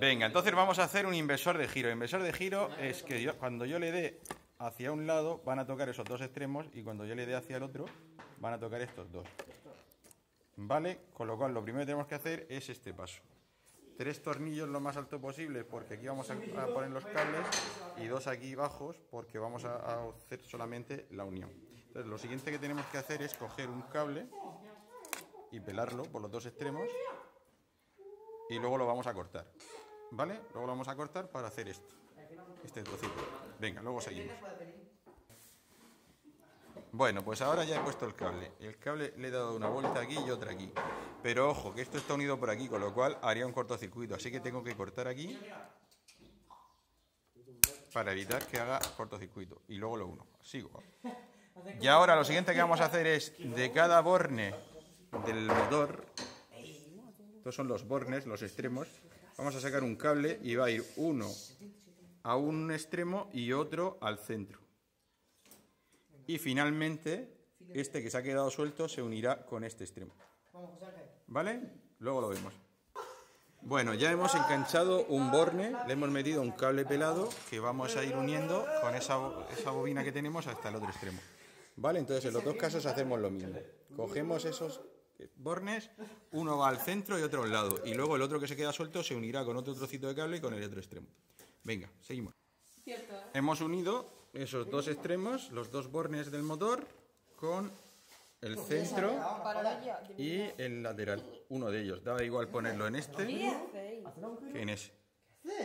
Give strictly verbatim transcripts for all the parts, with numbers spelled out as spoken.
Venga, entonces vamos a hacer un inversor de giro. El inversor de giro es que yo, cuando yo le dé hacia un lado van a tocar esos dos extremos y cuando yo le dé hacia el otro van a tocar estos dos. ¿Vale? Con lo cual lo primero que tenemos que hacer es este paso. Tres tornillos lo más alto posible porque aquí vamos a, a poner los cables y dos aquí bajos porque vamos a, a hacer solamente la unión. Entonces lo siguiente que tenemos que hacer es coger un cable y pelarlo por los dos extremos y luego lo vamos a cortar. ¿Vale? Luego lo vamos a cortar para hacer esto. Este trocito. Venga, luego seguimos. Bueno, pues ahora ya he puesto el cable. El cable le he dado una vuelta aquí y otra aquí. Pero ojo, que esto está unido por aquí, con lo cual haría un cortocircuito. Así que tengo que cortar aquí para evitar que haga cortocircuito. Y luego lo uno. Sigo. Y ahora lo siguiente que vamos a hacer es, de cada borne del motor, estos son los bornes, los extremos, vamos a sacar un cable y va a ir uno a un extremo y otro al centro. Y finalmente, este que se ha quedado suelto se unirá con este extremo. ¿Vale? Luego lo vemos. Bueno, ya hemos enganchado un borne, le hemos metido un cable pelado que vamos a ir uniendo con esa, esa bobina que tenemos hasta el otro extremo. ¿Vale? Entonces en los dos casos hacemos lo mismo. Cogemos esos bornes, uno va al centro y otro al lado. Y luego el otro que se queda suelto se unirá con otro trocito de cable y con el otro extremo. Venga, seguimos. Hemos unido esos dos extremos, los dos bornes del motor, con el centro y el lateral. Uno de ellos. Daba igual ponerlo en este que en ese.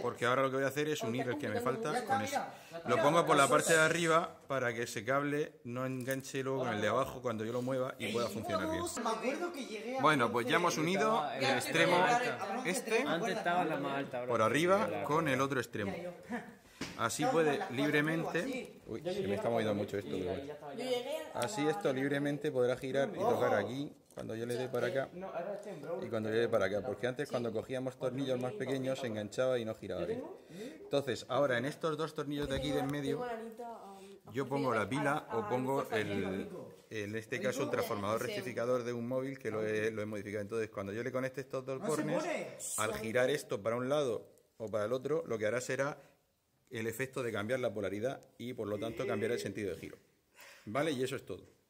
Porque ahora lo que voy a hacer es unir el que me falta con ese. Lo pongo por la parte de arriba para que ese cable no enganche luego con el de abajo cuando yo lo mueva y pueda funcionar bien. Bueno, pues ya hemos unido el extremo este por arriba con el otro extremo. Así puede libremente... Uy, se me está moviendo mucho esto. Pero bueno. Así esto libremente podrá girar y tocar aquí, cuando yo le dé para acá y cuando yo le dé para acá. Porque antes cuando cogíamos tornillos más pequeños se enganchaba y no giraba bien. Entonces, ahora en estos dos tornillos de aquí del medio, yo pongo la pila o pongo el... En este caso, el transformador rectificador de un móvil que lo he, lo he modificado. Entonces, cuando yo le conecte estos dos bornes, al girar esto para un lado o para el otro, lo que hará será el efecto de cambiar la polaridad y por lo tanto cambiar el sentido de giro. ¿Vale? Y eso es todo.